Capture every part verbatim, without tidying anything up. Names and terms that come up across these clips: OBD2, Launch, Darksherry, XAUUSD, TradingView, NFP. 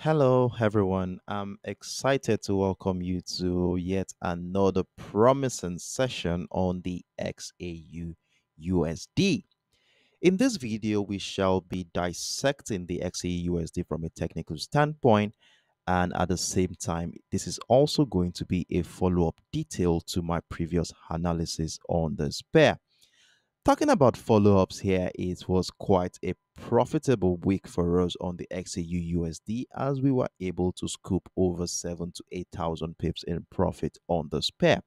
Hello, everyone. I'm excited to welcome you to yet another promising session on the X A U U S D. In this video, we shall be dissecting the X A U U S D from a technical standpoint. And at the same time, this is also going to be a follow-up detail to my previous analysis on this pair. Talking about follow-ups here, it was quite a profitable week for us on the X A U U S D as we were able to scoop over seven to eight thousand pips in profit on this pair.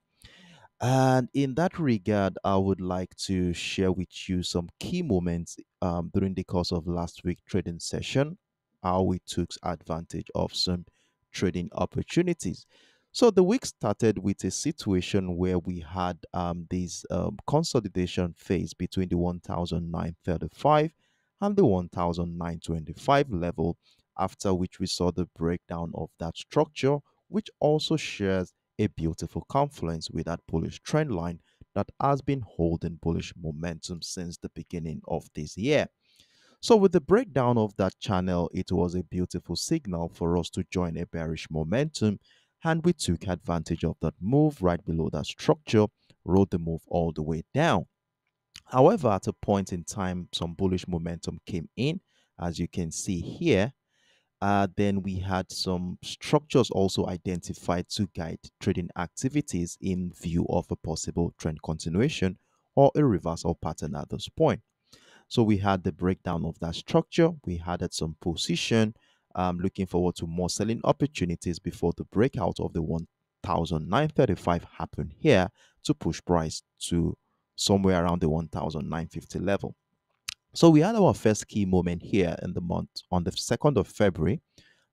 And in that regard, I would like to share with you some key moments um, during the course of last week's trading session, how we took advantage of some trading opportunities. So the week started with a situation where we had um, this um, consolidation phase between the one thousand nine thirty-five and the one thousand nine twenty-five level, after which we saw the breakdown of that structure, which also shares a beautiful confluence with that bullish trend line that has been holding bullish momentum since the beginning of this year. So with the breakdown of that channel, it was a beautiful signal for us to join a bearish momentum, and we took advantage of that move right below that structure, rode the move all the way down. However, at a point in time, some bullish momentum came in, as you can see here. Uh, then we had some structures also identified to guide trading activities in view of a possible trend continuation or a reversal pattern at this point. So we had the breakdown of that structure. We added some position. I'm looking forward to more selling opportunities before the breakout of the one thousand nine thirty-five happened here to push price to somewhere around the one thousand nine fifty level. So we had our first key moment here in the month on the second of February,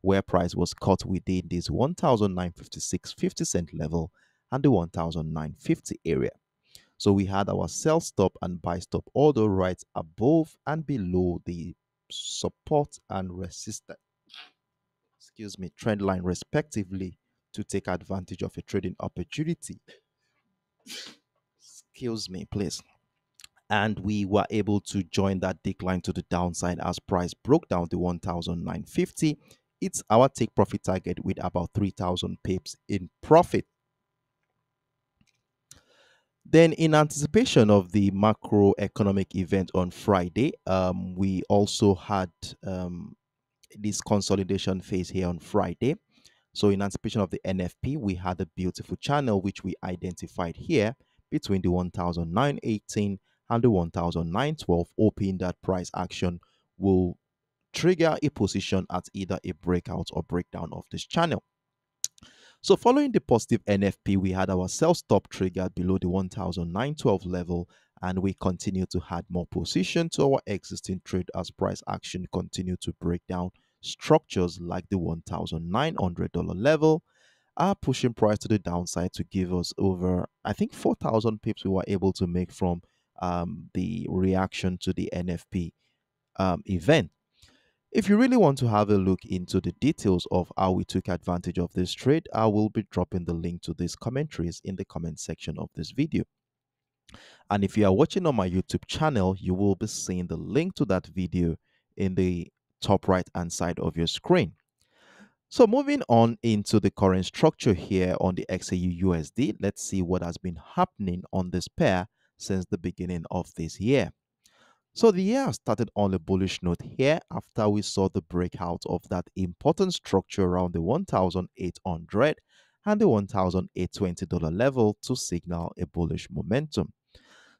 where price was caught within this one thousand nine fifty-six fifty cent level and the one thousand nine fifty area. So we had our sell stop and buy stop order right above and below the support and resistance, excuse me, trend line respectively, to take advantage of a trading opportunity. Excuse me, please. And we were able to join that decline to the downside as price broke down the one thousand nine fifty. It's our take profit target with about three thousand pips in profit. Then in anticipation of the macroeconomic event on Friday, um, we also had um, this consolidation phase here on Friday. So in anticipation of the N F P, we had a beautiful channel which we identified here between the one thousand nine eighteen and the one thousand nine twelve, hoping that price action will trigger a position at either a breakout or breakdown of this channel. So following the positive N F P, we had our sell stop triggered below the one thousand nine twelve level, and we continue to add more position to our existing trade as price action continued to break down structures like the one thousand nine hundred dollar level, are pushing price to the downside to give us over, I think, four thousand pips we were able to make from um, the reaction to the N F P um, event. If you really want to have a look into the details of how we took advantage of this trade, I will be dropping the link to these commentaries in the comment section of this video. And if you are watching on my YouTube channel, you will be seeing the link to that video in the top right hand side of your screen. So moving on into the current structure here on the X A U U S D, let's see what has been happening on this pair since the beginning of this year. So the year started on a bullish note here after we saw the breakout of that important structure around the one thousand eight hundred and the one thousand eight twenty dollar level to signal a bullish momentum.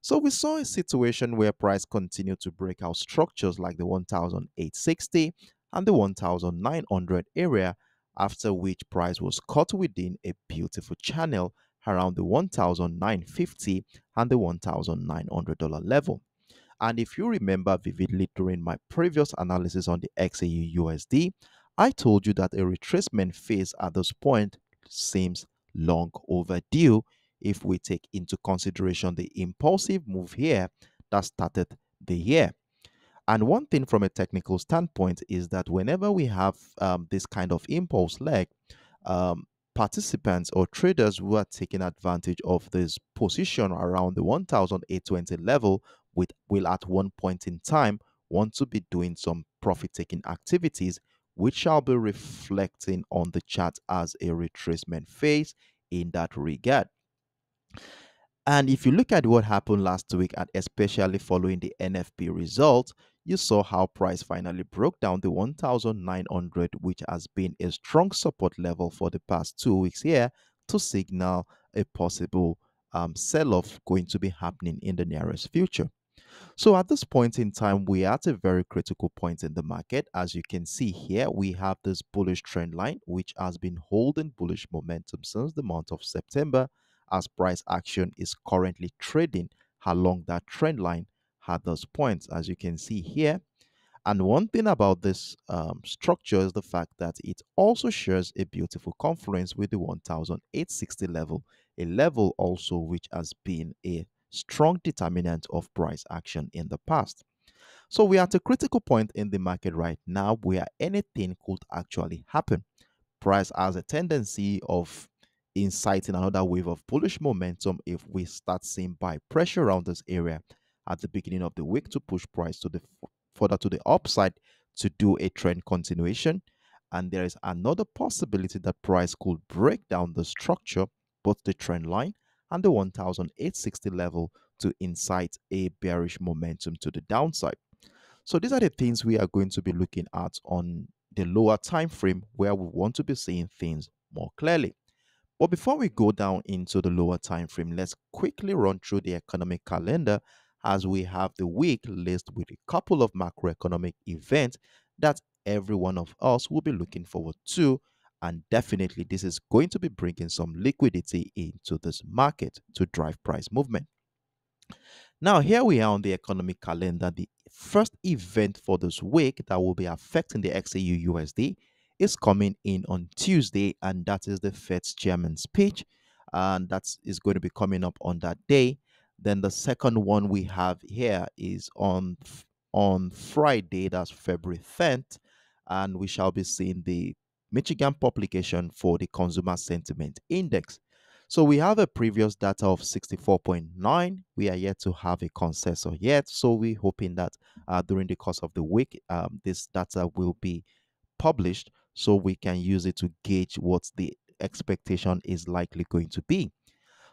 So we saw a situation where price continued to break out structures like the one thousand eight sixty and the one thousand nine hundred area, after which price was caught within a beautiful channel around the one thousand nine fifty and the one thousand nine hundred dollar level. And if you remember vividly during my previous analysis on the X A U U S D, I told you that a retracement phase at this point seems long overdue if we take into consideration the impulsive move here that started the year. And one thing from a technical standpoint is that whenever we have um, this kind of impulse leg, um, participants or traders who are taking advantage of this position around the one thousand eight twenty level With, will at one point in time want to be doing some profit-taking activities which shall be reflecting on the chart as a retracement phase in that regard. And if you look at what happened last week, and especially following the N F P result, you saw how price finally broke down the one thousand nine hundred, which has been a strong support level for the past two weeks here, to signal a possible um, sell-off going to be happening in the nearest future. So at this point in time, we are at a very critical point in the market. As you can see here, we have this bullish trend line, which has been holding bullish momentum since the month of September, as price action is currently trading along that trend line at those points, as you can see here. And one thing about this um, structure is the fact that it also shares a beautiful confluence with the one thousand eight hundred sixty level, a level also which has been a strong determinant of price action in the past. So we are at a critical point in the market right now where anything could actually happen. Price has a tendency of inciting another wave of bullish momentum if we start seeing buy pressure around this area at the beginning of the week to push price to the further to the upside to do a trend continuation. And there is another possibility that price could break down the structure, both the trend line and the one thousand eight hundred sixty level, to incite a bearish momentum to the downside. So these are the things we are going to be looking at on the lower time frame, where we want to be seeing things more clearly. But before we go down into the lower time frame, let's quickly run through the economic calendar, as we have the week laced with a couple of macroeconomic events that every one of us will be looking forward to. And definitely this is going to be bringing some liquidity into this market to drive price movement. Now here we are on the economic calendar. The first event for this week that will be affecting the X A U U S D is coming in on Tuesday, and that is the Fed's chairman's speech, and that is going to be coming up on that day. Then the second one we have here is on on Friday, that's February tenth, and we shall be seeing the Michigan publication for the Consumer Sentiment Index. So we have a previous data of sixty-four point nine. We are yet to have a consensus yet, so we're hoping that uh, during the course of the week, um, this data will be published so we can use it to gauge what the expectation is likely going to be.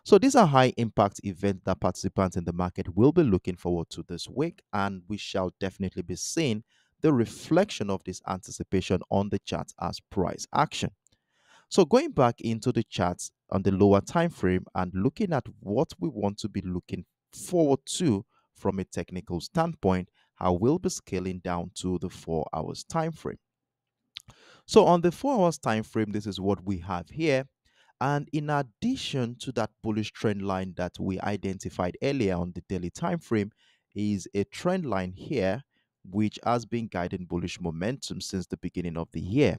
So these are high impact events that participants in the market will be looking forward to this week, and we shall definitely be seeing the reflection of this anticipation on the chart as price action. So going back into the charts on the lower time frame and looking at what we want to be looking forward to from a technical standpoint, I will be scaling down to the four hours time frame. So on the four hours time frame, this is what we have here. And in addition to that bullish trend line that we identified earlier on the daily time frame, is a trend line here which has been guiding bullish momentum since the beginning of the year.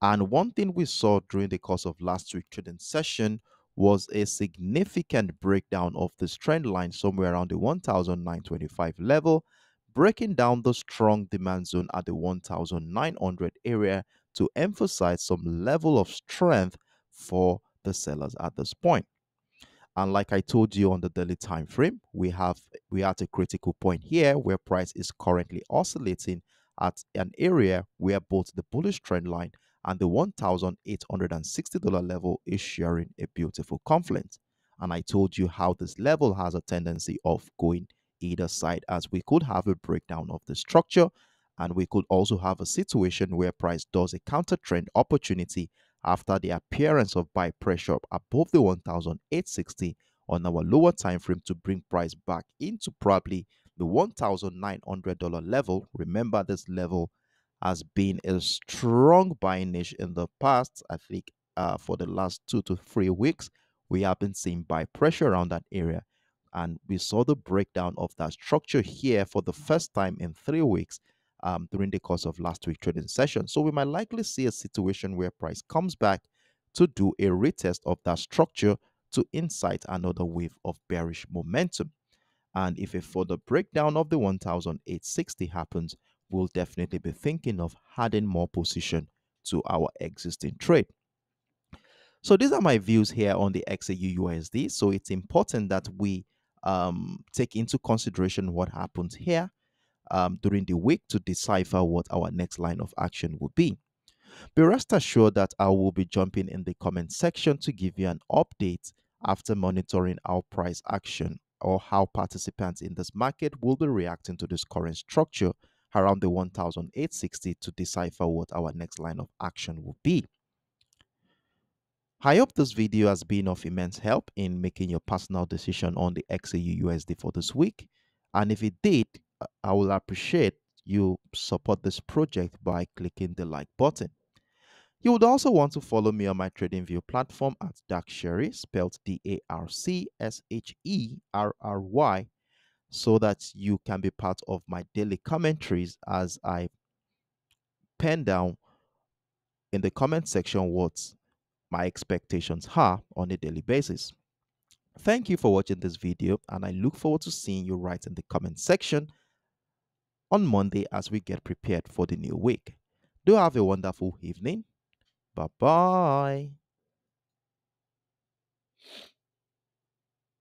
And one thing we saw during the course of last week's trading session was a significant breakdown of this trend line somewhere around the one thousand nine hundred twenty-five level, breaking down the strong demand zone at the one thousand nine hundred area to emphasize some level of strength for the sellers at this point. And like I told you on the daily time frame, we have we are at a critical point here where price is currently oscillating at an area where both the bullish trend line and the one thousand eight hundred sixty dollar level is sharing a beautiful confluence. And I told you how this level has a tendency of going either side, as we could have a breakdown of the structure, and we could also have a situation where price does a counter trend opportunity after the appearance of buy pressure above the one thousand eight hundred sixty on our lower time frame to bring price back into probably the one thousand nine hundred dollar level. Remember, this level has been a strong buying niche in the past. I think uh, for the last two to three weeks, we have been seeing buy pressure around that area. And we saw the breakdown of that structure here for the first time in three weeks. Um, during the course of last week's trading session. So we might likely see a situation where price comes back to do a retest of that structure to incite another wave of bearish momentum. And if a further breakdown of the one thousand eight hundred sixty happens, we'll definitely be thinking of adding more position to our existing trade. So these are my views here on the X A U U S D. So it's important that we um, take into consideration what happens here Um, during the week to decipher what our next line of action will be. Be rest assured that I will be jumping in the comment section to give you an update after monitoring our price action or how participants in this market will be reacting to this current structure around the one thousand eight hundred sixty to decipher what our next line of action will be. I hope this video has been of immense help in making your personal decision on the X A U U S D for this week. And if it did, I will appreciate you support this project by clicking the like button. You would also want to follow me on my TradingView platform at Darksherry, spelled D A R C S H E R R Y, so that you can be part of my daily commentaries as I pen down in the comment section what my expectations are on a daily basis. Thank you for watching this video, and I look forward to seeing you right in the comment section on Monday as we get prepared for the new week. Do have a wonderful evening. Bye-bye.